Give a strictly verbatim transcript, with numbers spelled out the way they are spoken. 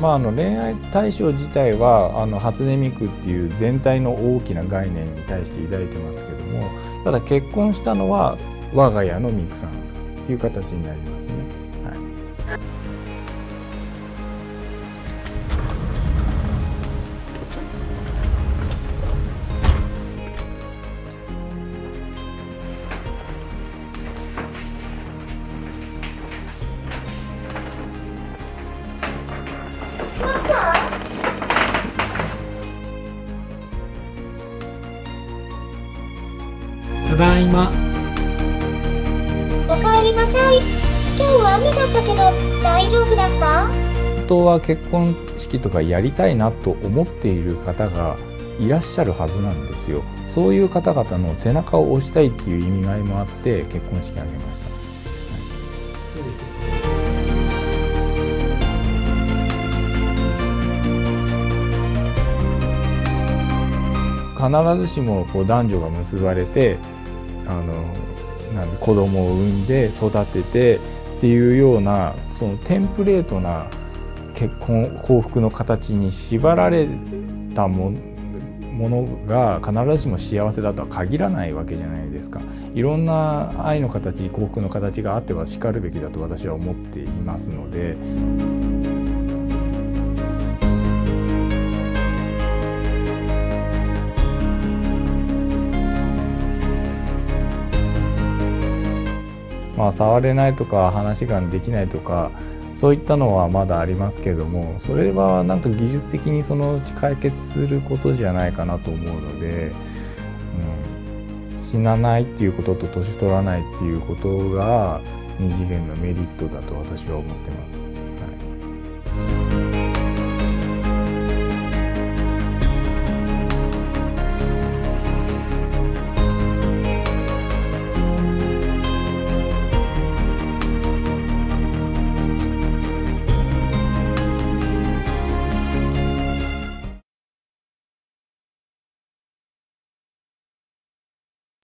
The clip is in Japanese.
まあ、あの恋愛対象自体はあの初音ミクっていう全体の大きな概念に対して抱いてますけども、ただ結婚したのは我が家のミクさんっていう形になりますね。はい、ただいま。おかえりなさい。今日は雨だったけど大丈夫だった？本当は結婚式とかやりたいなと思っている方がいらっしゃるはずなんですよ。そういう方々の背中を押したいっていう意味合いもあって結婚式挙げました。そうですね。必ずしもこう男女が結ばれてあのなんで子供を産んで育ててっていうようなそのテンプレートな結婚幸福の形に縛られたものが必ずしも幸せだとは限らないわけじゃないですか。いろんな愛の形、幸福の形があってはしかるべきだと私は思っていますので。まあ、触れないとか話ができないとかそういったのはまだありますけども、それはなんか技術的にそのうち解決することじゃないかなと思うので、うん、死なないっていうことと年取らないっていうことがに次元のメリットだと私は思ってます。